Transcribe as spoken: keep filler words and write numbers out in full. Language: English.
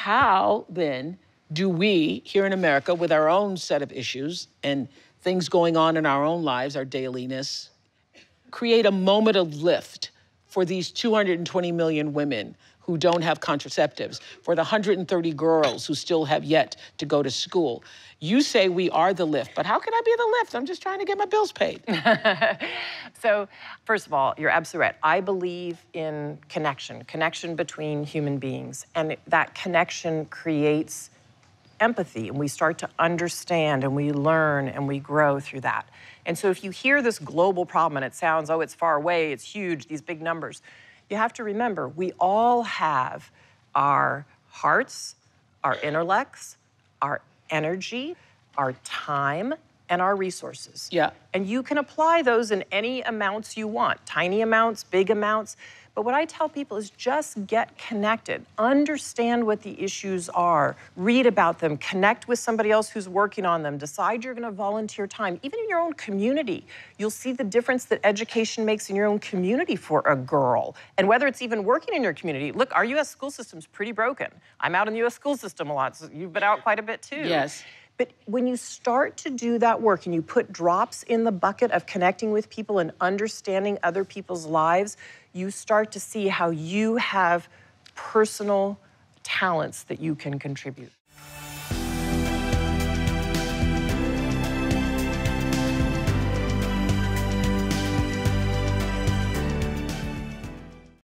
How, then, do we here in America, with our own set of issues and things going on in our own lives, our dailiness, create a moment of lift for these two hundred twenty million women who don't have contraceptives, for the one hundred thirty girls who still have yet to go to school? You say we are the lift, but how can I be the lift? I'm just trying to get my bills paid. So, first of all, you're absolutely right. I believe in connection, connection between human beings, and that connection creates empathy, and we start to understand, and we learn, and we grow through that. And so if you hear this global problem, and it sounds, oh, it's far away, it's huge, these big numbers, you have to remember, we all have our hearts, our intellects, our energy, our time, and our resources. Yeah. And you can apply those in any amounts you want, tiny amounts, big amounts. But what I tell people is just get connected, understand what the issues are, read about them, connect with somebody else who's working on them, decide you're gonna volunteer time. Even in your own community, you'll see the difference that education makes in your own community for a girl. And whether it's even working in your community, look, our U S school system's pretty broken. I'm out in the U S school system a lot, so you've been out quite a bit too. Yes. But when you start to do that work and you put drops in the bucket of connecting with people and understanding other people's lives, you start to see how you have personal talents that you can contribute.